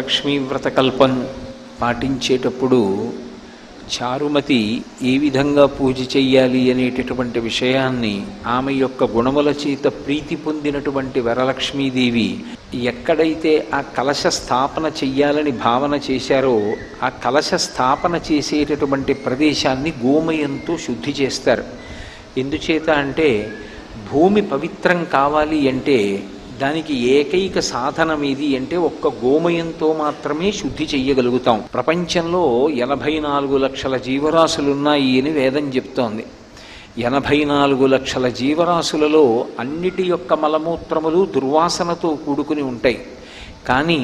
వరలక్ష్మీ వ్రత కల్పం పాటించేటప్పుడు చారుమతి ఏ విధంగా పూజ చెయ్యాలి అనేటటువంటి విషయాన్ని ఆమె యొక్క గుణముల చేత ప్రీతి పొందినటువంటి వరలక్ష్మీదేవి ఎక్కడైతే ఆ కలశ స్థాపన చెయ్యాలని భావన చేశారో ఆ కలశ స్థాపన చేసేటటువంటి ప్రదేశాన్ని గోమయంతో శుద్ధి చేస్తారు. ఎందుచేత అంటే భూమి పవిత్రం కావాలి అంటే దానికి ఏకైక సాధనం ఏది అంటే ఒక్క గోమయంతో మాత్రమే శుద్ధి చెయ్యగలుగుతాం. ప్రపంచంలో 84 లక్షల జీవరాశులున్నాయి అని వేదం చెప్తోంది. 84 లక్షల జీవరాశులలో అన్నిటి యొక్క మలమూత్రములు దుర్వాసనతో కూడుకుని ఉంటాయి. కానీ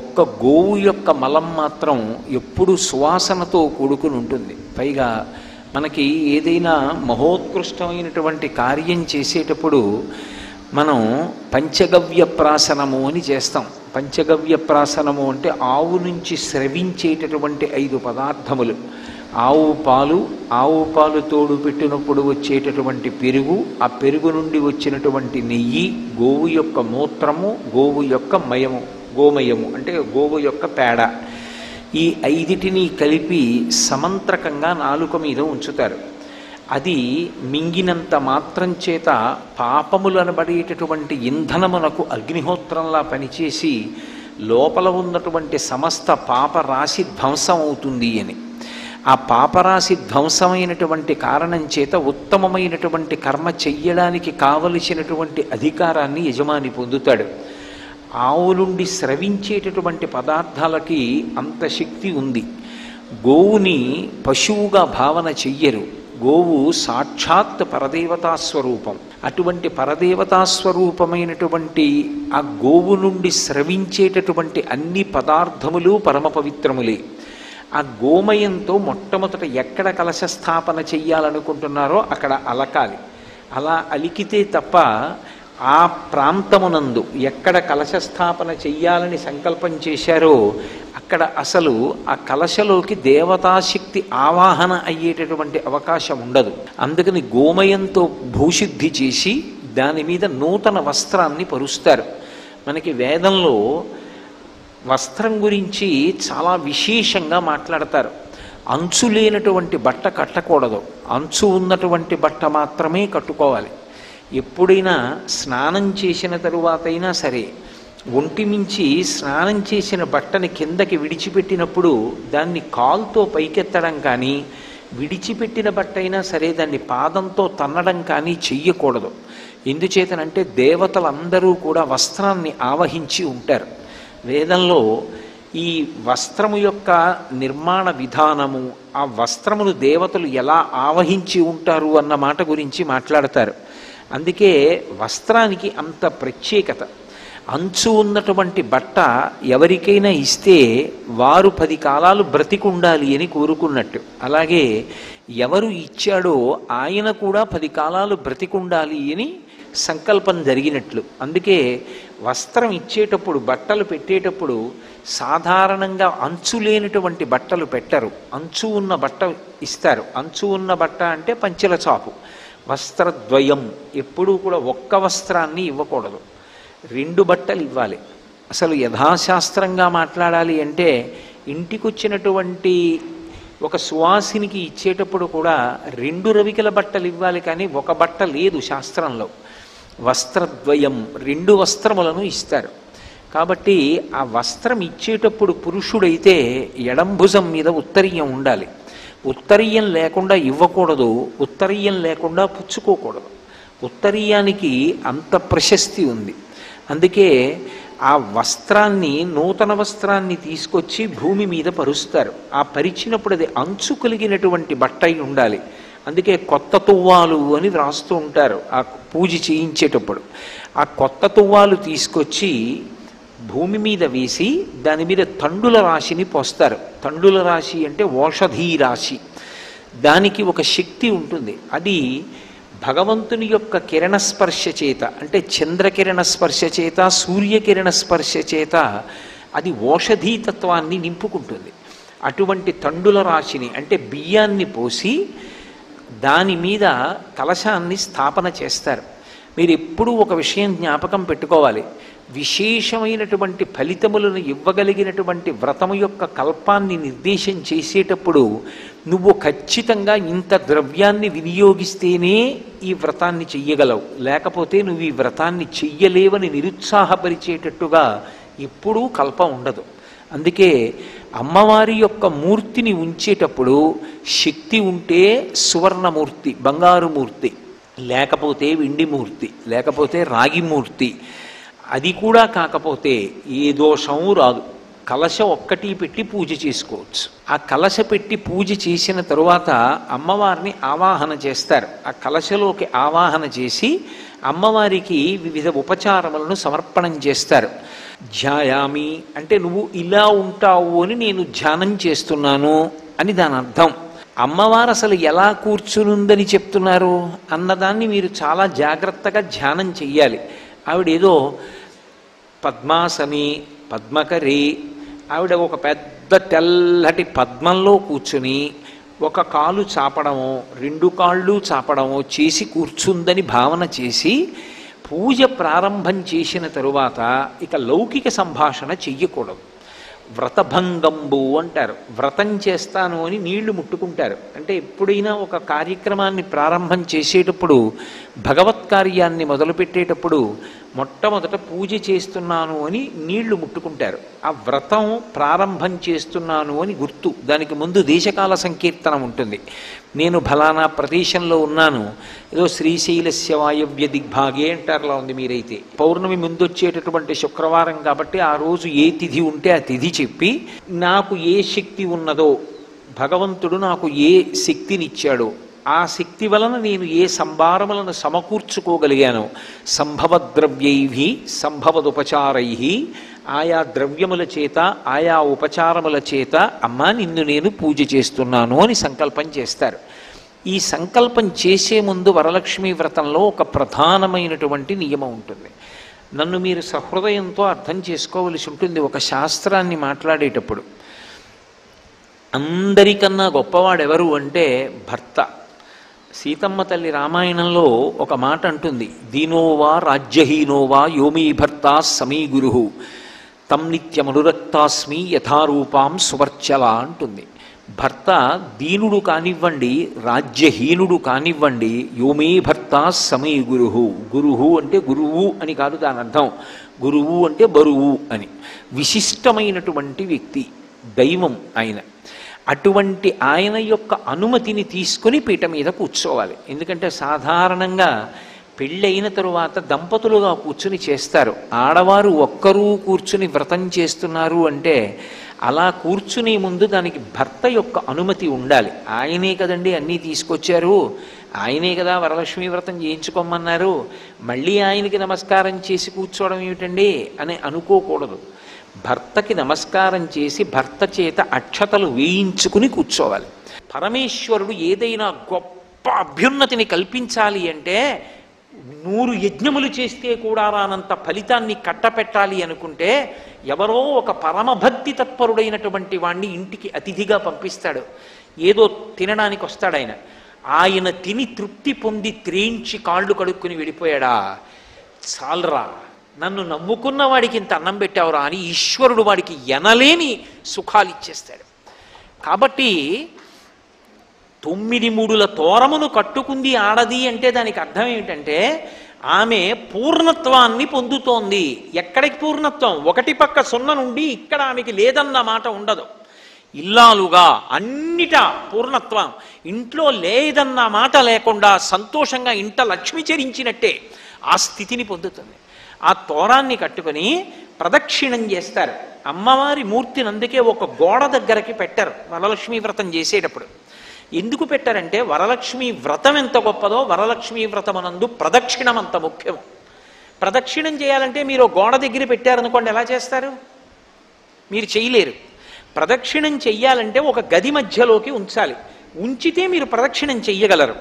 ఒక్క గోవు యొక్క మలం మాత్రం ఎప్పుడూ సువాసనతో కూడుకుని ఉంటుంది. పైగా మనకి ఏదైనా మహోత్కృష్టమైనటువంటి కార్యం చేసేటప్పుడు మనం పంచగవ్య ప్రాసనము అని చేస్తాం. పంచగవ్య ప్రాసనము అంటే ఆవు నుంచి స్రవించేటటువంటి 5 పదార్థములు: ఆవు పాలు తోడు పెట్టినప్పుడు వచ్చేటటువంటి పెరుగు, ఆ పెరుగు నుండి వచ్చినటువంటి నెయ్యి, గోవు యొక్క మూత్రము, గోవు యొక్క మయము, గోమయము అంటే గోవు యొక్క పేడ. ఈ 5టిని కలిపి సమంత్రకంగా నాలుక మీద ఉంచుతారు. అది మింగినంత మాత్రం చేత పాపములనబడేటటువంటి ఇంధనమునకు అగ్నిహోత్రంలా పనిచేసి లోపల ఉన్నటువంటి సమస్త పాపరాశి ధ్వంసం అవుతుంది అని. ఆ పాపరాశి ధ్వంసమైనటువంటి కారణం చేత ఉత్తమమైనటువంటి కర్మ చెయ్యడానికి కావలసినటువంటి అధికారాన్ని యజమాని పొందుతాడు. ఆవు నుండి స్రవించేటటువంటి పదార్థాలకి అంత శక్తి ఉంది. గోవుని పశువుగా భావన చెయ్యరు. గోవు సాక్షాత్ పరదేవతాస్వరూపం. అటువంటి పరదేవతాస్వరూపమైనటువంటి ఆ గోవు నుండి స్రవించేటటువంటి అన్ని పదార్థములు పరమ పవిత్రములే. ఆ గోమయంతో మొట్టమొదట ఎక్కడ కలశ స్థాపన చెయ్యాలనుకుంటున్నారో అక్కడ అలకాలి. అలా అలికితే తప్ప ఆ ప్రాంతమునందు ఎక్కడ కలశ స్థాపన చెయ్యాలని సంకల్పం చేశారో అక్కడ అసలు ఆ కలశలోకి దేవతాశక్తి ఆవాహన అయ్యేటటువంటి అవకాశం ఉండదు. అందుకని గోమయంతో భూశుద్ధి చేసి దాని మీద నూతన వస్త్రాన్ని పరుస్తారు. మనకి వేదంలో వస్త్రం గురించి చాలా విశేషంగా మాట్లాడతారు. అంచు లేనటువంటి బట్ట కట్టకూడదు, అంచు ఉన్నటువంటి బట్ట మాత్రమే కట్టుకోవాలి. ఎప్పుడైనా స్నానం చేసిన తరువాతైనా సరే ఒంటి మించి స్నానం చేసిన బట్టని కిందకి విడిచిపెట్టినప్పుడు దాన్ని కాలుతో పైకెత్తడం కానీ, విడిచిపెట్టిన బట్ట అయినా సరే దాన్ని పాదంతో తన్నడం కానీ చెయ్యకూడదు. ఎందుచేతనంటే దేవతలందరూ కూడా వస్త్రాన్ని ఆవహించి ఉంటారు. వేదంలో ఈ వస్త్రము యొక్క నిర్మాణ విధానము, ఆ వస్త్రమును దేవతలు ఎలా ఆవహించి ఉంటారు అన్న మాట గురించి మాట్లాడతారు. అందుకే వస్త్రానికి అంత ప్రత్యేకత. అంచు ఉన్నటువంటి బట్ట ఎవరికైనా ఇస్తే వారు 10 కాలాలు బ్రతికుండాలి అని కోరుకున్నట్టు, అలాగే ఎవరు ఇచ్చాడో ఆయన కూడా 10 కాలాలు బ్రతికుండాలి అని సంకల్పం జరిగినట్లు. అందుకే వస్త్రం ఇచ్చేటప్పుడు, బట్టలు పెట్టేటప్పుడు సాధారణంగా అంచు లేనటువంటి బట్టలు పెట్టరు. అంచు ఉన్న బట్ట ఇస్తారు. అంచు ఉన్న బట్ట అంటే పంచెల చాపు. వస్త్రద్వయం ఎప్పుడూ కూడా ఒక్క వస్త్రాన్ని ఇవ్వకూడదు, 2 బట్టలు ఇవ్వాలి. అసలు యథాశాస్త్రంగా మాట్లాడాలి అంటే ఇంటికి వచ్చినటువంటి ఒక సువాసినికి ఇచ్చేటప్పుడు కూడా 2 రవికల బట్టలు ఇవ్వాలి, కానీ 1 బట్ట లేదు శాస్త్రంలో. వస్త్రద్వయం, 2 వస్త్రములను ఇస్తారు. కాబట్టి ఆ వస్త్రం ఇచ్చేటప్పుడు పురుషుడైతే ఎడంభుజం మీద ఉత్తరీయం ఉండాలి. ఉత్తరీయం లేకుండా ఇవ్వకూడదు, ఉత్తరీయం లేకుండా పుచ్చుకోకూడదు. ఉత్తరీయానికి అంత ప్రశస్తి ఉంది. అందుకే ఆ వస్త్రాన్ని, నూతన వస్త్రాన్ని తీసుకొచ్చి భూమి మీద పరుస్తారు. ఆ పరిచినప్పుడు అది అంచు కలిగినటువంటి బట్ట అయి ఉండాలి. అందుకే కొత్త తువ్వాలు అని వ్రాస్తూ ఉంటారు ఆ పూజ చేయించేటప్పుడు. ఆ కొత్త తువ్వాలు తీసుకొచ్చి భూమి మీద వేసి దాని మీద తండుల రాశిని పోస్తారు. తండుల రాశి అంటే ఓషధీ రాశి. దానికి ఒక శక్తి ఉంటుంది. అది భగవంతుని యొక్క కిరణస్పర్శ చేత, అంటే చంద్రకిరణ స్పర్శ చేత, సూర్యకిరణ స్పర్శ చేత అది ఓషధీతత్వాన్ని నింపుకుంటుంది. అటువంటి తండుల రాశిని అంటే బియ్యాన్ని పోసి దాని మీద కలశాన్ని స్థాపన చేస్తారు. మీరు ఎప్పుడూ ఒక విషయం జ్ఞాపకం పెట్టుకోవాలి, విశేషమైనటువంటి ఫలితములను ఇవ్వగలిగినటువంటి వ్రతము యొక్క కల్పాన్ని నిర్దేశం చేసేటప్పుడు నువ్వు ఖచ్చితంగా ఇంత ద్రవ్యాన్ని వినియోగిస్తేనే ఈ వ్రతాన్ని చెయ్యగలవు, లేకపోతే నువ్వు ఈ వ్రతాన్ని చెయ్యలేవని నిరుత్సాహపరిచేటట్టుగా ఎప్పుడూ కల్పం ఉండదు. అందుకే అమ్మవారి యొక్క మూర్తిని ఉంచేటప్పుడు శక్తి ఉంటే సువర్ణమూర్తి, బంగారు మూర్తి, లేకపోతే వెండి మూర్తి, లేకపోతే రాగి మూర్తి, అది కూడా కాకపోతే ఏ దోషము రాదు. కలశ ఒక్కటి పెట్టి పూజ చేసుకోవచ్చు. ఆ కలశ పెట్టి పూజ చేసిన తరువాత అమ్మవారిని ఆవాహన చేస్తారు. ఆ కలశలోకి ఆవాహన చేసి అమ్మవారికి వివిధ ఉపచారములను సమర్పణం చేస్తారు. ధ్యాయామి అంటే నువ్వు ఇలా ఉంటావు అని నేను ధ్యానం చేస్తున్నాను అని దాని అర్థం. అమ్మవారు అసలు ఎలా కూర్చునుందని చెప్తున్నారు అన్నదాన్ని మీరు చాలా జాగ్రత్తగా ధ్యానం చెయ్యాలి. ఆవిడేదో పద్మాసని, పద్మకరి, ఆవిడ ఒక పెద్ద తెల్లటి పద్మంలో కూర్చుని ఒక కాలు చాపడము, రెండు కాళ్ళు చాపడము చేసి కూర్చుందని భావన చేసి పూజ ప్రారంభం చేసిన తరువాత ఇక లౌకిక సంభాషణ చెయ్యకూడదు. వ్రతభంగంబు అంటారు. వ్రతం చేస్తాను అని నీళ్లు ముట్టుకుంటారు. అంటే ఎప్పుడైనా ఒక కార్యక్రమాన్ని ప్రారంభం చేసేటప్పుడు, భగవత్ కార్యాన్ని మొదలుపెట్టేటప్పుడు మొట్టమొదట పూజ చేస్తున్నాను అని నీళ్లు ముట్టుకుంటారు. ఆ వ్రతం ప్రారంభం చేస్తున్నాను అని గుర్తు. దానికి ముందు దేశకాల సంకీర్తనం ఉంటుంది. నేను ఫలానా ప్రదేశంలో ఉన్నాను, ఏదో శ్రీశైలస్య వాయవ్య దిగ్భాగే అంటారులా ఉంది మీరైతే. పౌర్ణమి ముందు వచ్చేటటువంటి శుక్రవారం కాబట్టి ఆ రోజు ఏ తిథి ఉంటే ఆ తిథి చెప్పి, నాకు ఏ శక్తి ఉన్నదో, భగవంతుడు నాకు ఏ శక్తినిచ్చాడో, ఆ శక్తి వలన నేను ఏ సంభారములను సమకూర్చుకోగలిగాను, సంభవద్రవ్యైహి సంభవదుపచారై, ఆయా ద్రవ్యముల చేత ఆయా ఉపచారముల చేత అమ్మ నిన్ను నేను పూజ చేస్తున్నాను అని సంకల్పం చేస్తారు. ఈ సంకల్పం చేసే ముందు వరలక్ష్మీ వ్రతంలో ఒక ప్రధానమైనటువంటి నియమం ఉంటుంది. నన్ను మీరు సహృదయంతో అర్థం చేసుకోవలసి ఉంటుంది. ఒక శాస్త్రాన్ని మాట్లాడేటప్పుడు అందరికన్నా గొప్పవాడెవరు అంటే భర్త. సీతమ్మ తల్లి రామాయణంలో ఒక మాట అంటుంది, దీనోవా రాజ్యహీనోవా యోమీ భర్తా సమీ గురు తం నిత్యమనురక్తాస్మి యథారూపాం సువర్చల అంటుంది. భర్త దీనుడు కానివ్వండి, రాజ్యహీనుడు కానివ్వండి, యోమీ భర్తా సమీ గురు. గురువు అంటే గురువు అని కాదు దాని అర్థం, గురువు అంటే బరువు అని. విశిష్టమైనటువంటి వ్యక్తి, దైవం ఆయన. అటువంటి ఆయన యొక్క అనుమతిని తీసుకుని పీట మీద కూర్చోవాలి. ఎందుకంటే సాధారణంగా పెళ్ళైన తరువాత దంపతులుగా కూర్చుని చేస్తారు. ఆడవారు ఒక్కరూ కూర్చుని వ్రతం చేస్తున్నారు అంటే అలా కూర్చునే ముందు దానికి భర్త యొక్క అనుమతి ఉండాలి. ఆయనే కదండి అన్నీ తీసుకొచ్చారు, ఆయనే కదా వరలక్ష్మీ వ్రతం చేయించుకోమన్నారు, మళ్ళీ ఆయనకి నమస్కారం చేసి కూర్చోవడం ఏమిటండి అని అనుకోకూడదు. భర్తకి నమస్కారం చేసి భర్త చేత అక్షతలు వేయించుకుని కూర్చోవాలి. పరమేశ్వరుడు ఏదైనా గొప్ప అభ్యున్నతిని కల్పించాలి అంటే 100 యజ్ఞములు చేస్తే కూడా రానంత ఫలితాన్ని కట్టపెట్టాలి అనుకుంటే ఎవరో ఒక పరమభక్తి తత్పరుడైనటువంటి వాణ్ణి ఇంటికి అతిథిగా పంపిస్తాడు. ఏదో తినడానికి వస్తాడు ఆయన. ఆయన తిని తృప్తి పొంది త్రేంచి కాళ్ళు కడుక్కుని వెళ్ళిపోయాడా, చాలరా, నన్ను నమ్ముకున్న వాడికి ఇంత అన్నం పెట్టావురా అని ఈశ్వరుడు వాడికి ఎనలేని సుఖాలు ఇచ్చేస్తాడు. కాబట్టి 9 ముడుల తోరమును కట్టుకుంది ఆడది అంటే దానికి అర్థం ఏమిటంటే ఆమె పూర్ణత్వాన్ని పొందుతోంది. ఎక్కడికి పూర్ణత్వం? 1 పక్క 0 నుండి ఇక్కడ ఆమెకి లేదన్న మాట ఉండదు. ఇల్లాలుగా అన్నిట పూర్ణత్వం, ఇంట్లో లేదన్న మాట లేకుండా సంతోషంగా ఇంట లక్ష్మి చెరించినట్టే ఆ స్థితిని పొందుతుంది. ఆ తోరాన్ని కట్టుకుని ప్రదక్షిణం చేస్తారు. అమ్మవారి మూర్తిని అందుకే ఒక గోడ దగ్గరకి పెట్టారు వరలక్ష్మీ వ్రతం చేసేటప్పుడు. ఎందుకు పెట్టారంటే వరలక్ష్మీ వ్రతం ఎంత గొప్పదో వరలక్ష్మీ వ్రతం అనందు ప్రదక్షిణం అంత ముఖ్యం. ప్రదక్షిణం చేయాలంటే మీరు గోడ దగ్గర పెట్టారనుకోండి ఎలా చేస్తారు? మీరు చేయలేరు. ప్రదక్షిణం చెయ్యాలంటే ఒక గది మధ్యలోకి ఉంచాలి. ఉంచితే మీరు ప్రదక్షిణం చెయ్యగలరు.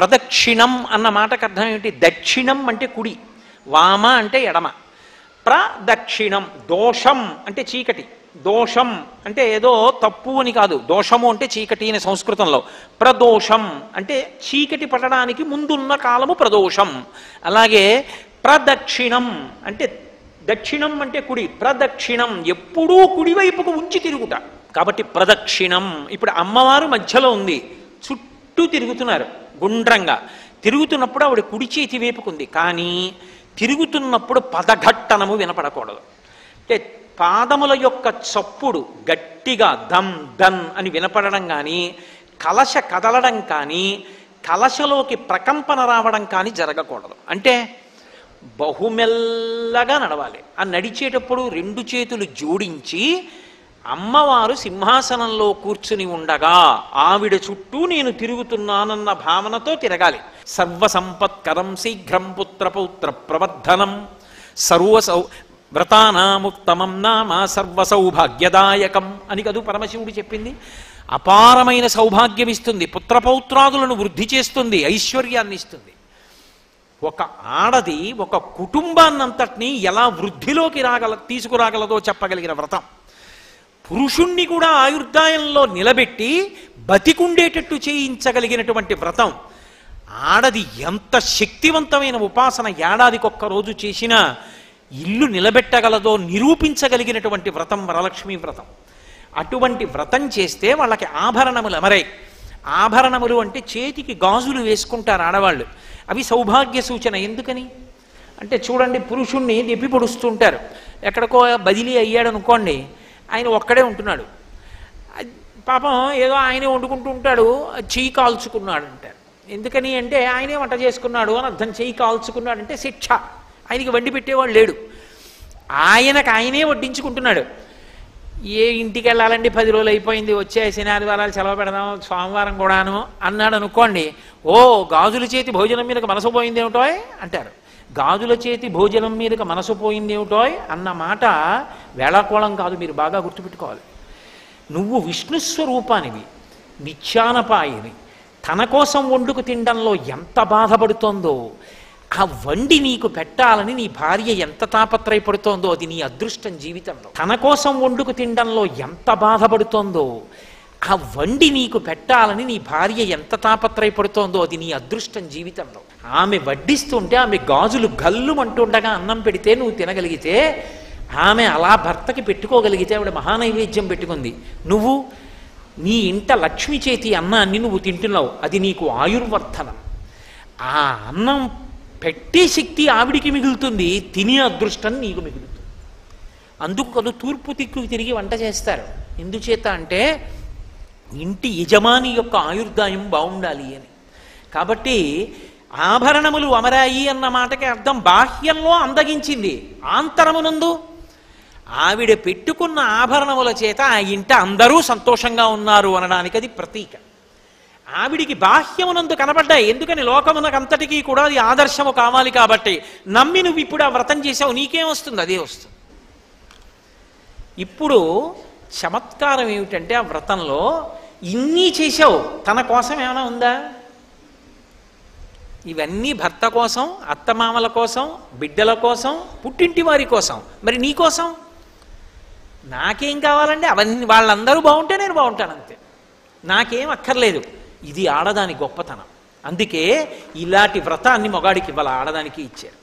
ప్రదక్షిణం అన్న మాటకు అర్థం ఏమిటి? దక్షిణం అంటే కుడి, వామ అంటే ఎడమ. ప్రదక్షిణం, దోషం అంటే చీకటి. దోషం అంటే ఏదో తప్పు అని కాదు, దోషము అంటే చీకటి అనే సంస్కృతంలో. ప్రదోషం అంటే చీకటి పట్టడానికి ముందున్న కాలము ప్రదోషం. అలాగే ప్రదక్షిణం అంటే దక్షిణం అంటే కుడి, ప్రదక్షిణం ఎప్పుడూ కుడివైపుకు ఉంచి తిరుగుట కాబట్టి ప్రదక్షిణం. ఇప్పుడు అమ్మవారు మధ్యలో ఉంది, చుట్టూ తిరుగుతున్నారు గుండ్రంగా. తిరుగుతున్నప్పుడు ఆవిడ కుడి చేతి వైపుకుంది, కానీ తిరుగుతున్నప్పుడు పదఘట్టనము వినపడకూడదు. అంటే పాదముల యొక్క చప్పుడు గట్టిగా దమ్ దన్ అని వినపడడం కానీ, కలశ కదలడం కానీ, కలశలోకి ప్రకంపన రావడం కానీ జరగకూడదు. అంటే బహుమెల్లగా నడవాలి. ఆ నడిచేటప్పుడు రెండు చేతులు జోడించి అమ్మవారు సింహాసనంలో కూర్చుని ఉండగా ఆవిడ చుట్టూ నేను తిరుగుతున్నానన్న భావనతో తిరగాలి. సర్వసంపత్కరం శీఘ్రం పుత్రపౌత్ర ప్రవర్ధనం సర్వసౌ వ్రతానాముత్తమం నామ సర్వసౌభాగ్యదాయకం అని కదూ పరమశివుడు చెప్పింది. అపారమైన సౌభాగ్యం ఇస్తుంది, పుత్రపౌత్రాదులను వృద్ధి చేస్తుంది, ఐశ్వర్యాన్ని ఇస్తుంది. ఒక ఆడది ఒక కుటుంబాన్నంతటినీ ఎలా వృద్ధిలోకి తీసుకురాగలదో చెప్పగలిగిన వ్రతం. పురుషుణ్ణి కూడా ఆయుర్దాయంలో నిలబెట్టి బతికుండేటట్టు చేయించగలిగినటువంటి వ్రతం. ఆడది ఎంత శక్తివంతమైన ఉపాసన ఏడాదికొక్క రోజు చేసినా ఇల్లు నిలబెట్టగలదో నిరూపించగలిగినటువంటి వ్రతం వరలక్ష్మీ వ్రతం. అటువంటి వ్రతం చేస్తే వాళ్ళకి ఆభరణములు అమరై. ఆభరణములు అంటే చేతికి గాజులు వేసుకుంటారు ఆడవాళ్ళు, అవి సౌభాగ్య సూచన. ఎందుకని అంటే చూడండి, పురుషుణ్ణి దెప్పి పొడుస్తుంటారు, ఎక్కడికో బదిలీ అయ్యాడు అనుకోండి, ఆయన ఒక్కడే ఉంటున్నాడు, పాపం ఏదో ఆయనే వండుకుంటూ ఉంటాడు, చెయ్యి కాల్చుకున్నాడు అంటారు. ఎందుకని అంటే ఆయనే వంట చేసుకున్నాడు అని అర్థం. చెయ్యి కాల్చుకున్నాడు అంటే శిక్ష, ఆయనకి వండి పెట్టేవాడు లేడు, ఆయనకు ఆయనే వడ్డించుకుంటున్నాడు. ఏ ఇంటికి వెళ్ళాలండి, 10 రోజులు అయిపోయింది, వచ్చే శనివారాలు సెలవు పెడదాం, సోమవారం కూడాను అన్నాడు అనుకోండి, ఓ గాజుల చేతి భోజనం మీదకి మనసు పోయింది ఏమిటోయ్ అంటారు. గాజుల చేతి భోజనం మీదకి మనసు పోయింది ఏమిటోయ్ అన్న మాట వేళాకోళం కాదు, మీరు బాగా గుర్తుపెట్టుకోవాలి. నువ్వు విష్ణుస్వరూపానివి, నిత్యానపాయివి. తన కోసం వండుకు తినడంలో ఎంత బాధపడుతోందో, ఆ వండి నీకు పెట్టాలని నీ భార్య ఎంత తాపత్రయపడుతోందో అది నీ అదృష్టం జీవితంలో. తన కోసం వండుకు తినడంలో ఎంత బాధపడుతోందో, ఆ వండి నీకు పెట్టాలని నీ భార్య ఎంత తాపత్రయపడుతోందో అది నీ అదృష్టం జీవితంలో. ఆమె వడ్డిస్తుంటే ఆమె గాజులు గల్లుమంటుండగా అన్నం పెడితే నువ్వు తినగలిగితే, ఆమె అలా భర్తకి పెట్టుకోగలిగితే, ఆవిడ మహానైవేద్యం పెట్టుకుంది, నువ్వు నీ ఇంట లక్ష్మి చేతి అన్నాన్ని నువ్వు తింటున్నావు, అది నీకు ఆయుర్వర్ధనం. ఆ అన్నం పెట్టే శక్తి ఆవిడికి మిగులుతుంది, తినే అదృష్టం నీకు మిగులుతుంది. అందుకు కదా తూర్పు దిక్కుకు తిరిగి వంట చేస్తారు. ఎందుచేత అంటే ఇంటి యజమాని యొక్క ఆయుర్దాయం బాగుండాలి అని. కాబట్టి ఆభరణములు అమరాయి అన్న మాటకి అర్థం బాహ్యంలో అందగించింది, ఆంతరమునందు ఆవిడ పెట్టుకున్న ఆభరణముల చేత ఆ ఇంట అందరూ సంతోషంగా ఉన్నారు అనడానికి అది ప్రతీక. ఆవిడికి బాహ్యమునందు కనబడ్డాయి, ఎందుకని లోకమునకంతటికీ కూడా అది ఆదర్శము కావాలి. కాబట్టి నమ్మి నువ్వు ఇప్పుడు ఆ వ్రతం చేసావు, నీకేం వస్తుంది, అదే వస్తుంది. ఇప్పుడు చమత్కారం ఏమిటంటే ఆ వ్రతంలో ఇన్ని చేసావు, తన కోసం ఏమైనా ఉందా? ఇవన్నీ భర్త కోసం, అత్తమామల కోసం, బిడ్డల కోసం, పుట్టింటి వారి కోసం, మరి నీ కోసం నాకేం కావాలండి? అవన్నీ వాళ్ళందరూ బాగుంటే నేను బాగుంటాను అంతే, నాకేం అక్కర్లేదు. ఇది ఆడదాని గొప్పతనం. అందుకే ఇలాంటి వ్రతాన్ని మొగాడికి ఇవ్వాలి, ఆడదానికి ఇచ్చారు.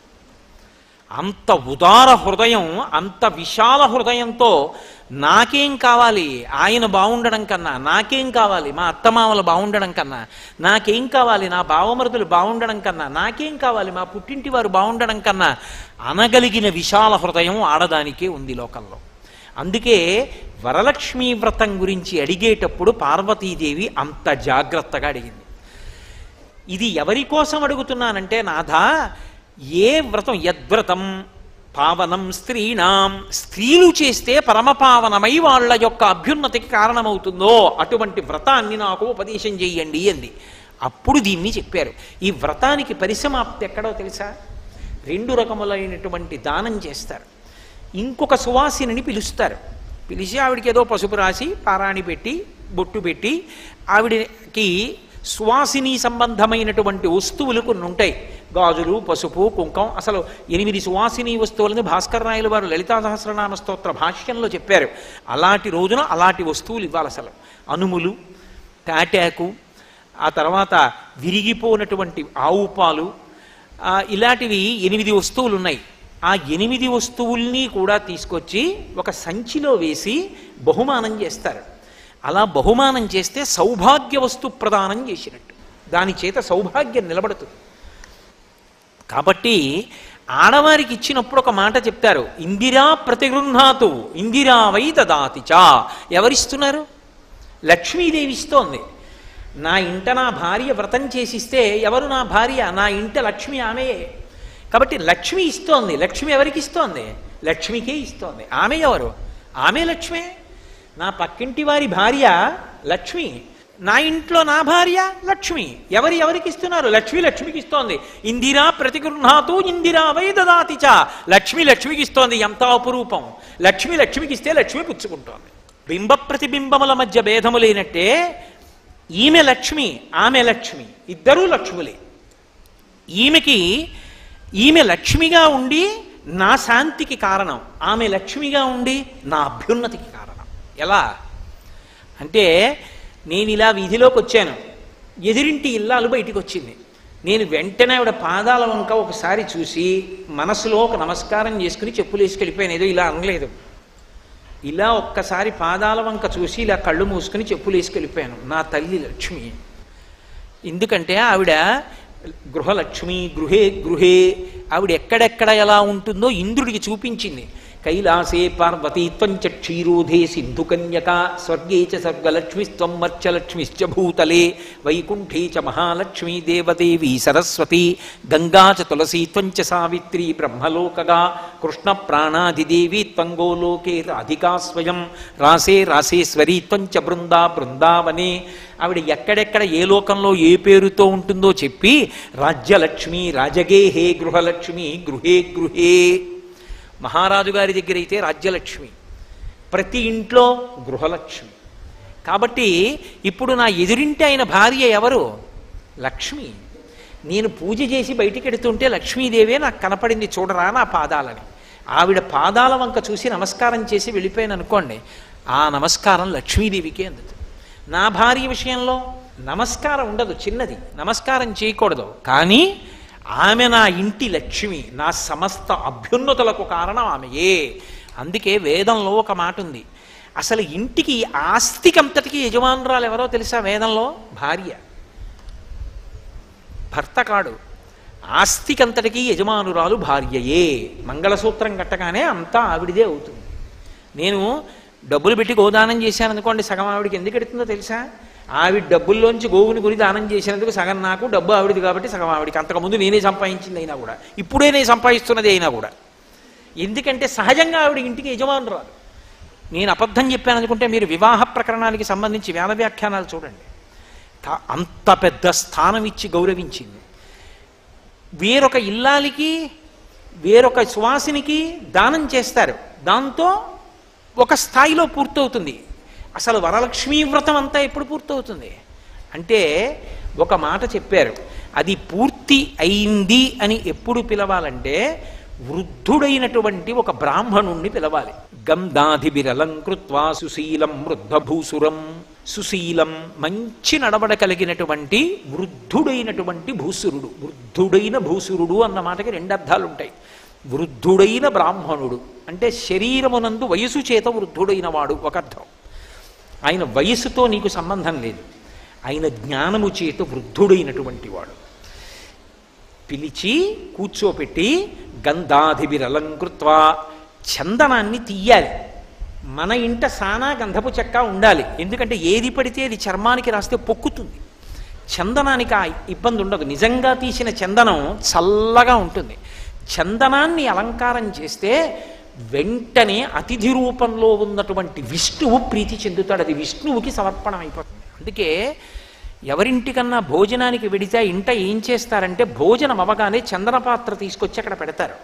అంత ఉదార హృదయం, అంత విశాల హృదయంతో నాకేం కావాలి, ఆయన బాగుండడం కన్నా నాకేం కావాలి, మా అత్తమామలు బాగుండడం కన్నా నాకేం కావాలి, నా బావమరుదులు బాగుండడం కన్నా నాకేం కావాలి, మా పుట్టింటి వారు బాగుండడం కన్నా అనగలిగిన విశాల హృదయం ఆడదానికే ఉంది లోకంలో. అందుకే వరలక్ష్మీ వ్రతం గురించి అడిగేటప్పుడు పార్వతీదేవి అంత జాగ్రత్తగా అడిగింది. ఇది ఎవరి కోసం అడుగుతున్నానంటే, నాథా, ఏ వ్రతం యద్వ్రతం పావనం స్త్రీణాం, స్త్రీలు చేస్తే పరమపావనమై వాళ్ళ యొక్క అభ్యున్నతికి కారణమవుతుందో అటువంటి వ్రతాన్ని నాకు ఉపదేశం చేయండి అంది. అప్పుడు దీన్ని చెప్పారు. ఈ వ్రతానికి పరిసమాప్తి ఎక్కడో తెలుసా? 2 రకములైనటువంటి దానం చేస్తారు. ఇంకొక సువాసిని పిలుస్తారు, పిలిచి ఆవిడికి ఏదో పసుపు రాసి పారాణి పెట్టి బొట్టు పెట్టి ఆవిడకి సువాసిని సంబంధమైనటువంటి వస్తువులు కొన్ని ఉంటాయి, గాజులు, పసుపు, కుంకం. అసలు 8 సువాసిని వస్తువులని భాస్కర్ రాయలు వారు లలితా సహస్రనామ స్తోత్ర భాష్యంలో చెప్పారు. అలాంటి రోజున అలాంటి వస్తువులు ఇవ్వాలి. అసలు అనుములు, తాటాకు, ఆ తర్వాత విరిగిపోనటువంటి ఆవు పాలు, ఇలాంటివి 8 వస్తువులు ఉన్నాయి. ఆ 8 వస్తువుల్ని కూడా తీసుకొచ్చి ఒక సంచిలో వేసి బహుమానం చేస్తారు. అలా బహుమానం చేస్తే సౌభాగ్య వస్తు ప్రదానం చేసినట్టు, దాని చేత సౌభాగ్యం నిలబడుతుంది. కాబట్టి ఆడవారికి ఇచ్చినప్పుడు ఒక మాట చెప్తారు, ఇందిరా ప్రతిగృహ్ణాతు ఇందిరా వై తదాతిచ. ఎవరిస్తున్నారు? లక్ష్మీదేవి ఇస్తోంది. నా ఇంట నా భార్య వ్రతం చేసిస్తే ఎవరు? నా భార్య, నా ఇంట లక్ష్మి ఆమెయే. కాబట్టి లక్ష్మి ఇస్తోంది. లక్ష్మి ఎవరికి ఇస్తోంది? లక్ష్మికే ఇస్తోంది. ఆమె ఎవరు? ఆమె లక్ష్మే. నా పక్కింటి వారి భార్య లక్ష్మి, నా ఇంట్లో నా భార్య లక్ష్మి. ఎవరికి ఇస్తున్నారు? లక్ష్మి లక్ష్మికి ఇస్తోంది. ఇందిరా ప్రతిగృహ్ణాతు ఇందిరా వై దదాతి చ. లక్ష్మి లక్ష్మికి ఇస్తోంది. ఎంత అపురూపం! లక్ష్మి లక్ష్మికి ఇస్తే లక్ష్మి పుచ్చుకుంటోంది. బింబ ప్రతిబింబముల మధ్య భేదము లేనట్టే ఈమె లక్ష్మి, ఆమె లక్ష్మి, ఇద్దరూ లక్ష్ములే. ఈమె లక్ష్మిగా ఉండి నా శాంతికి కారణం, ఆమె లక్ష్మిగా ఉండి నా అభ్యున్నతికి కారణం. ఎలా అంటే, నేను ఇలా వీధిలోకి వచ్చాను, ఎదిరింటి ఇల్లాలు బయటికి వచ్చింది. నేను వెంటనే ఆవిడ పాదాల వంక ఒకసారి చూసి మనసులో ఒక నమస్కారం చేసుకుని చెప్పులు వేసుకెళ్ళిపోయాను. ఏదో ఇలా అనలేదు, ఇలా ఒక్కసారి పాదాల వంక చూసి ఇలా కళ్ళు మూసుకుని చెప్పులు వేసుకెళ్ళిపోయాను. నా తల్లి లక్ష్మి. ఎందుకంటే ఆవిడ గృహలక్ష్మి, గృహే గృహే. ఆవిడ ఎక్కడెక్కడ ఎలా ఉంటుందో ఇంద్రుడికి చూపించింది. కైలాసే పార్వతీత్వం చ క్షీరోధే సింధు కన్యక, స్వర్గే చ స్వర్గలక్ష్మిస్త్వం మర్చలక్ష్మిశ్చ భూతలే, వైకుంఠే చ మహాలక్ష్మీ దేవదేవీ సరస్వతి, గంగా చ తులసీత్వం చ సావిత్రీ బ్రహ్మలోకగా, కృష్ణ ప్రాణాదిదేవీ త్వం గోలోకే రాధికా స్వయం, రాసే రాసేశ్వరీత్వం చ బృందా బృందావనే. ఆవిడ ఎక్కడెక్కడ ఏ లోకంలో ఏ పేరుతో ఉంటుందో చెప్పి రాజ్యలక్ష్మి, రాజగేహే గృహలక్ష్మి, గృహే గృహే. మహారాజు గారి దగ్గర అయితే రాజ్యలక్ష్మి, ప్రతి ఇంట్లో గృహలక్ష్మి. కాబట్టి ఇప్పుడు నా ఎదురింటి ఆయన భార్య ఎవరు? లక్ష్మి. నేను పూజ చేసి బయటికి వెడుతుంటే లక్ష్మీదేవే నాకు కనపడింది, చూడరా నా పాదాలని. ఆవిడ పాదాల వంక చూసి నమస్కారం చేసి వెళ్ళిపోయాను అనుకోండి, ఆ నమస్కారం లక్ష్మీదేవికే అందుతుంది. నా భార్య విషయంలో నమస్కారం ఉండదు, చిన్నది, నమస్కారం చేయకూడదు. కానీ ఆమె నా ఇంటి లక్ష్మి, నా సమస్త అభ్యున్నతులకు కారణం ఆమెయే. అందుకే వేదంలో ఒక మాట ఉంది, అసలు ఇంటికి ఆస్తికంతటికి యజమానురాలు ఎవరో తెలుసా? వేదంలో భార్య, భర్త కాడు. ఆస్తికంతటికి యజమానురాలు భార్యయే. మంగళసూత్రం కట్టగానే అంతా ఆవిడిదే అవుతుంది. నేను డబ్బులు పెట్టి గోదానం చేశాను అనుకోండి, సగం ఆవిడికి ఎందుకు ఎడుతుందో తెలుసా? ఆవిడ డబ్బుల్లోంచి గోవుని గురి దానం చేసినందుకు సగం నాకు, డబ్బు ఆవిడది కాబట్టి సగం ఆవిడికి. అంతకుముందు నేనే సంపాదించింది అయినా కూడా, ఇప్పుడే నేను సంపాదిస్తున్నది అయినా కూడా. ఎందుకంటే సహజంగా ఆవిడ ఇంటికి యజమానురాలు. నేను అబద్ధం చెప్పాను అనుకుంటే మీరు వివాహ ప్రకరణానికి సంబంధించి వేద వ్యాఖ్యానాలు చూడండి. అంత పెద్ద స్థానం ఇచ్చి గౌరవించింది. వేరొక ఇల్లాలికి, వేరొక సువాసినికి దానం చేస్తారు, దాంతో ఒక స్థాయిలో పూర్తవుతుంది. అసలు వరలక్ష్మీ వ్రతం అంతా ఎప్పుడు పూర్తవుతుంది అంటే, ఒక మాట చెప్పారు, అది పూర్తి అయింది అని ఎప్పుడు పిలవాలంటే వృద్ధుడైనటువంటి ఒక బ్రాహ్మణుణ్ణి పిలవాలి. గంధాధిబిరలంకృత్వా సుశీలం వృద్ధభూసురం. సుశీలం, మంచి నడవడ కలిగినటువంటి వృద్ధుడైనటువంటి భూసురుడు. వృద్ధుడైన భూసురుడు అన్న మాటకి 2 అర్థాలు ఉంటాయి. వృద్ధుడైన బ్రాహ్మణుడు అంటే శరీరమునందు వయసు చేత వృద్ధుడైన వాడు ఒక అర్థం. ఆయన వయసుతో నీకు సంబంధం లేదు, ఆయన జ్ఞానము చేత వృద్ధుడైనటువంటి వాడు. పిలిచి కూర్చోపెట్టి గంధాధిబిరలంకృత్వా, చందనాన్ని తీయాలి. మన ఇంట సానా గంధపు చెక్క ఉండాలి, ఎందుకంటే ఏది పడితే అది చర్మానికి రాస్తే పొక్కుతుంది. చందనానికి ఆ ఇబ్బంది ఉండదు. నిజంగా తీసిన చందనం చల్లగా ఉంటుంది. చందనాన్ని అలంకారం చేస్తే వెంటనే అతిథి రూపంలో ఉన్నటువంటి విష్ణువు ప్రీతి చెందుతాడు. అది విష్ణువుకి సమర్పణం అయిపోతుంది. అందుకే ఎవరింటికన్నా భోజనానికి వెడితే ఇంట ఏం చేస్తారంటే, భోజనం అవగానే చందన పాత్ర తీసుకొచ్చి అక్కడ పెడతారు.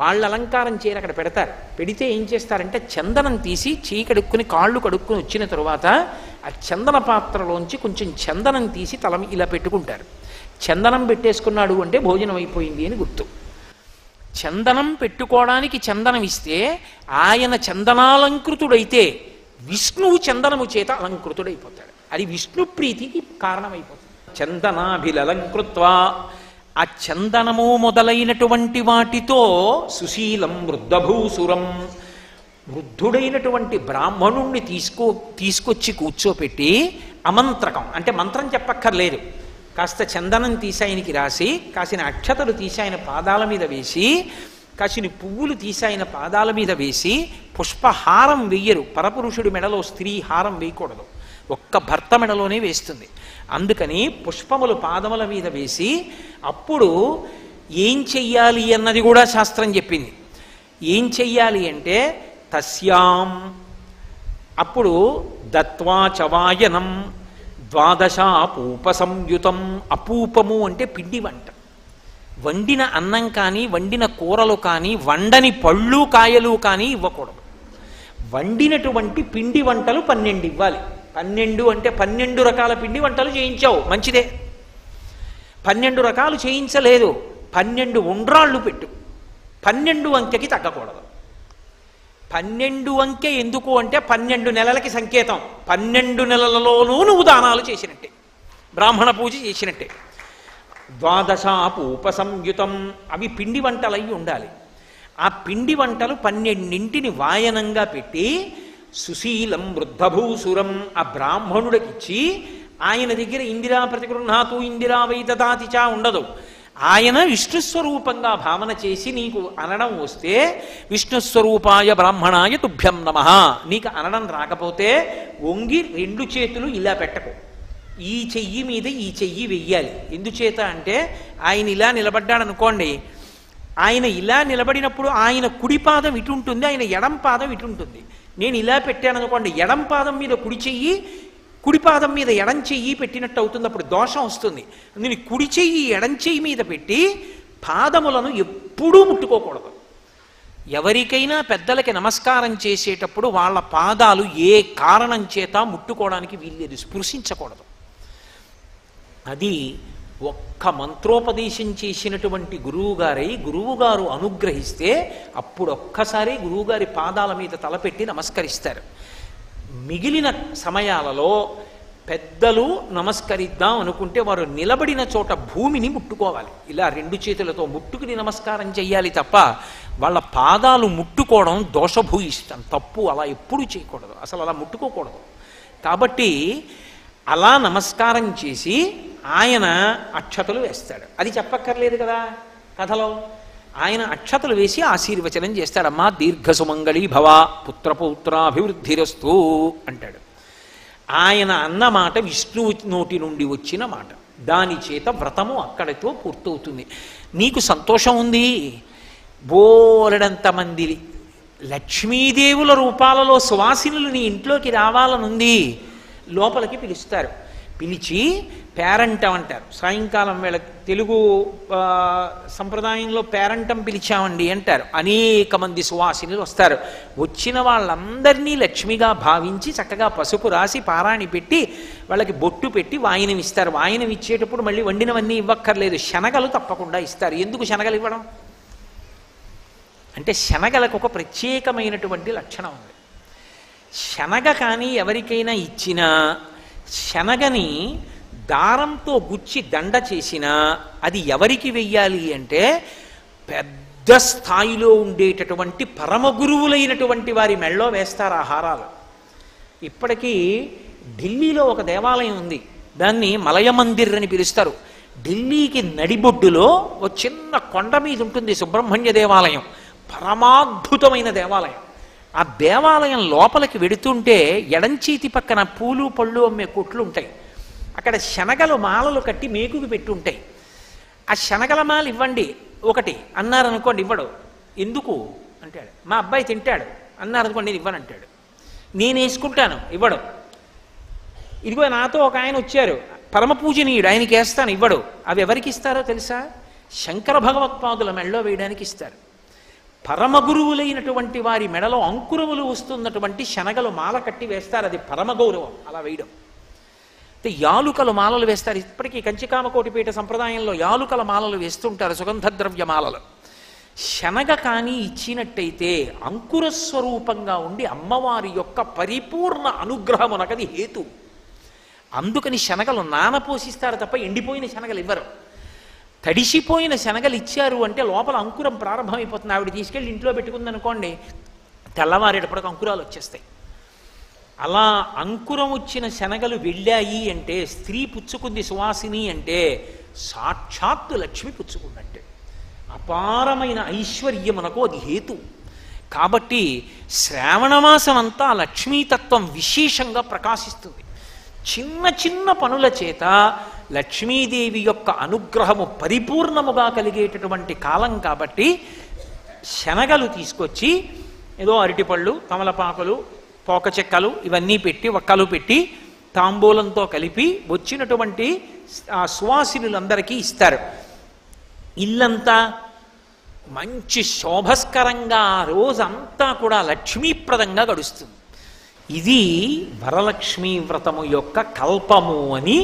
వాళ్ళు అలంకారం చేయరు, అక్కడ పెడతారు. పెడితే ఏం చేస్తారంటే చందనం తీసి చీకడుక్కుని కాళ్ళు కడుక్కుని వచ్చిన తరువాత ఆ చందన పాత్రలోంచి కొంచెం చందనం తీసి తల ఇలా పెట్టుకుంటారు. చందనం పెట్టేసుకున్నాడు అంటే భోజనం అయిపోయింది అని గుర్తు. చందనం పెట్టుకోవడానికి చందనం ఇస్తే ఆయన చందనాలంకృతుడైతే విష్ణువు చందనము చేత అలంకృతుడైపోతాడు. అది విష్ణు ప్రీతికి కారణమైపోతుంది. చందనాభిలంకృత్వా, ఆ చందనము మొదలైనటువంటి వాటితో సుశీలం వృద్ధభూసురం, వృద్ధుడైనటువంటి బ్రాహ్మణుణ్ణి తీసుకొచ్చి కూర్చోపెట్టి అమంత్రకం అంటే మంత్రం చెప్పక్కర్లేదు, కాస్త చందనం తీసి ఆయనకి రాసి, కాసిన అక్షతలు తీసి ఆయన పాదాల మీద వేసి, కాసిన పువ్వులు తీసి ఆయన పాదాల మీద వేసి, పుష్పహారం వెయ్యరు. పరపురుషుడి మెడలో స్త్రీ హారం వేయకూడదు, ఒక్క భర్త మెడలోనే వేస్తుంది. అందుకని పుష్పములు పాదముల మీద వేసి అప్పుడు ఏం చెయ్యాలి అన్నది కూడా శాస్త్రం చెప్పింది. ఏం చెయ్యాలి అంటే తస్యాం, అప్పుడు దత్వా చవాయనం, ద్వాదశాపూప సంయుతం. అపూపము అంటే పిండి వంట, వండిన అన్నం కానీ వండిన కూరలు కానీ వండని పళ్ళు కాయలు కానీ ఇవ్వకూడదు. వండినటువంటి పిండి వంటలు 12 ఇవ్వాలి. 12 అంటే 12 రకాల పిండి వంటలు చేయించావు మంచిదే, 12 రకాలు చేయించలేదు. 12 ఉండ్రాళ్ళు పెట్టు, 12 అంకెకి తగ్గకూడదు. 12 అంకె ఎందుకు అంటే 12 నెలలకి సంకేతం. 12 నెలలలోనూ నువ్వు దానాలు చేసినట్టే, బ్రాహ్మణ పూజ చేసినట్టే. ద్వాదశాపు ఉపసంయుతం, అవి పిండి వంటలు అయి ఉండాలి. ఆ పిండి వంటలు 12ంటిని వాయనంగా పెట్టి సుశీలం వృద్ధభూసురం ఆ బ్రాహ్మణుడికిచ్చి, ఆయన దగ్గర ఇందిరా ప్రతిగృహాతు ఇందిరా వైదదాతిచా ఉండదు. ఆయన విష్ణుస్వరూపంగా భావన చేసి నీకు అనడం వస్తే విష్ణుస్వరూపాయ బ్రాహ్మణాయ తుభ్యం నమః. నీకు అనడం రాకపోతే వంగి 2 చేతులు ఇలా పెట్టకు, ఈ చెయ్యి మీద ఈ చెయ్యి వెయ్యాలి. ఎందుచేత అంటే ఆయన ఇలా నిలబడ్డాడు అనుకోండి, ఆయన ఇలా నిలబడినప్పుడు ఆయన కుడి పాదం ఇటు ఉంటుంది, ఆయన ఎడం పాదం ఇటు ఉంటుంది. నేను ఇలా పెట్టాను అనుకోండి, ఎడం పాదం మీద కుడి చెయ్యి, కుడి పాదం మీద ఎడం చెయ్యి పెట్టినట్టు అవుతుంది, అప్పుడు దోషం వస్తుంది. అందుకని కుడి చెయ్యి ఎడం చెయ్యి మీద పెట్టి పాదములను ఎప్పుడూ ముట్టుకోకూడదు. ఎవరికైనా పెద్దలకి నమస్కారం చేసేటప్పుడు వాళ్ళ పాదాలు ఏ కారణం చేత ముట్టుకోవడానికి వీల్లేదు, స్పృశించకూడదు. అది ఒక్క మంత్రోపదేశం చేసినటువంటి గురువుగారై గురువుగారు అనుగ్రహిస్తే అప్పుడు ఒక్కసారి గురువుగారి పాదాల మీద తలపెట్టి నమస్కరిస్తారు. మిగిలిన సమయాలలో పెద్దలు నమస్కరిద్దాం అనుకుంటే వారు నిలబడిన చోట భూమిని ముట్టుకోవాలి, ఇలా 2 చేతులతో ముట్టుకుని నమస్కారం చేయాలి తప్ప వాళ్ళ పాదాలు ముట్టుకోవడం దోషభూయిష్టం, తప్పు. అలా ఎప్పుడూ చేయకూడదు, అసలు అలా ముట్టుకోకూడదు. కాబట్టి అలా నమస్కారం చేసి ఆయన అక్షతలు వేస్తాడు. అది చెప్పక్కర్లేదు కదా కథలో, ఆయన అక్షతలు వేసి ఆశీర్వచనం చేస్తాడమ్మా, దీర్ఘ సుమంగళీ భవ, పుత్రపౌత్రాభివృద్ధిరస్తు అంటాడు. ఆయన అన్న మాట విష్ణువు నోటి నుండి వచ్చిన మాట, దాని చేత వ్రతము అక్కడితో పూర్తవుతుంది. నీకు సంతోషం ఉంది, బోలెడంత మంది లక్ష్మీదేవుల రూపాలలో సువాసినులు నీ ఇంట్లోకి రావాలనుంది. లోపలికి పిలుస్తారు, పిలిచి పేరంటం అంటారు. సాయంకాలం వేళ తెలుగు సంప్రదాయంలో పేరంటం పిలిచామండి అంటారు. అనేక మంది సువాసినులు వస్తారు, వచ్చిన వాళ్ళందరినీ లక్ష్మిగా భావించి చక్కగా పసుపు రాసి పారాణి పెట్టి వాళ్ళకి బొట్టు పెట్టి వాయినం ఇస్తారు. వాయినం ఇచ్చేటప్పుడు మళ్ళీ వండినవన్నీ ఇవ్వక్కర్లేదు, శనగలు తప్పకుండా ఇస్తారు. ఎందుకు శనగలు ఇవ్వడం అంటే శనగలకు ఒక ప్రత్యేకమైనటువంటి లక్షణం ఉంది. శనగ కానీ ఎవరికైనా ఇచ్చినా, శనగని దారంతో గుచ్చి దండ చేసినా అది ఎవరికి వెయ్యాలి అంటే పెద్ద స్థాయిలో ఉండేటటువంటి పరమ గురువులైనటువంటి వారి మెళ్ళో వేస్తారు ఆ హారాలు. ఇప్పటికీ ఢిల్లీలో ఒక దేవాలయం ఉంది, దాన్ని మలయమందిర్ అని పిలుస్తారు. ఢిల్లీకి నడిబొడ్డులో ఒక చిన్న కొండ మీద ఉంటుంది సుబ్రహ్మణ్య దేవాలయం, పరమాద్భుతమైన దేవాలయం. ఆ దేవాలయం లోపలికి వెడుతుంటే ఎడంచేతి పక్కన పూలు పళ్ళు అమ్మే కొట్లు ఉంటాయి. అక్కడ శనగలు మాలలు కట్టి మేకుకి పెట్టి ఉంటాయి. ఆ శనగల మాల ఇవ్వండి ఒకటి అన్నారనుకోండి, ఇవ్వడు. ఎందుకు అంటాడు, మా అబ్బాయి తింటాడు అన్నారనుకోండి, నేను ఇవ్వను అంటాడు. నేను వేసుకుంటాను, ఇవ్వడు. ఇదిగో నాతో ఒక ఆయన వచ్చారు పరమ పూజనీయుడు, ఆయనకి వేస్తాను, ఇవ్వడు. అవి ఎవరికి ఇస్తారో తెలుసా, శంకర భగవత్పాదుల మెడలో వేయడానికి ఇస్తారు. పరమ గురువులైనటువంటి వారి మెడలో అంకురములు వస్తున్నటువంటి శనగలు మాల కట్టి వేస్తారు, అది పరమ గౌరవం అలా వేయడం. అయితే యాలుకలు మాలలు వేస్తారు, ఇప్పటికీ కంచికామకోటిపేట సంప్రదాయంలో యాలుకల మాలలు వేస్తుంటారు, సుగంధ ద్రవ్య మాలలు. శనగ కానీ ఇచ్చినట్టయితే అంకురస్వరూపంగా ఉండి అమ్మవారి యొక్క పరిపూర్ణ అనుగ్రహమునకది హేతు. అందుకని శనగలు నానపోసిస్తారు తప్ప ఎండిపోయిన శనగలు ఇవ్వరు. తడిసిపోయిన శనగలు ఇచ్చారు అంటే లోపల అంకురం ప్రారంభమైపోతుంది. ఆవిడ తీసుకెళ్ళి ఇంట్లో పెట్టుకుందనుకోండి, తెల్లవారేటప్పటికి అంకురాలు వచ్చేస్తాయి. అలా అంకురం వచ్చిన శనగలు వెళ్ళాయి అంటే, స్త్రీ పుచ్చుకుంది సువాసిని అంటే, సాక్షాత్తు లక్ష్మి పుచ్చుకున్నట్టే. అపారమైన ఐశ్వర్యమునకు అది హేతు. కాబట్టి శ్రావణమాసం అంతా లక్ష్మీతత్వం విశేషంగా ప్రకాశిస్తుంది. చిన్న చిన్న పనుల చేత లక్ష్మీదేవి యొక్క అనుగ్రహము పరిపూర్ణముగా కలిగేటటువంటి కాలం. కాబట్టి శనగలు తీసుకొచ్చి ఏదో అరటిపళ్ళు, తమలపాకులు, పోక చెక్కలు ఇవన్నీ పెట్టి, ఒక్కలు పెట్టి తాంబూలంతో కలిపి వచ్చినటువంటి ఆ సువాసినులందరికీ ఇస్తారు. ఇల్లంతా మంచి శోభస్కరంగా ఆ రోజంతా కూడా లక్ష్మీప్రదంగా గడుస్తుంది. ఇది వరలక్ష్మీ వ్రతము యొక్క కల్పము అని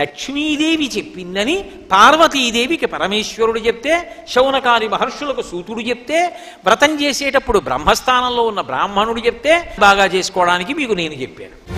లక్ష్మీదేవి చెప్పిందని పార్వతీదేవికి పరమేశ్వరుడు చెప్తే, శౌనకాది మహర్షులకు సూతుడు చెప్తే, వ్రతం చేసేటప్పుడు బ్రహ్మస్థానంలో ఉన్న బ్రాహ్మణుడు చెప్తే, బాగా చేసుకోవడానికి మీకు నేను చెప్పాను.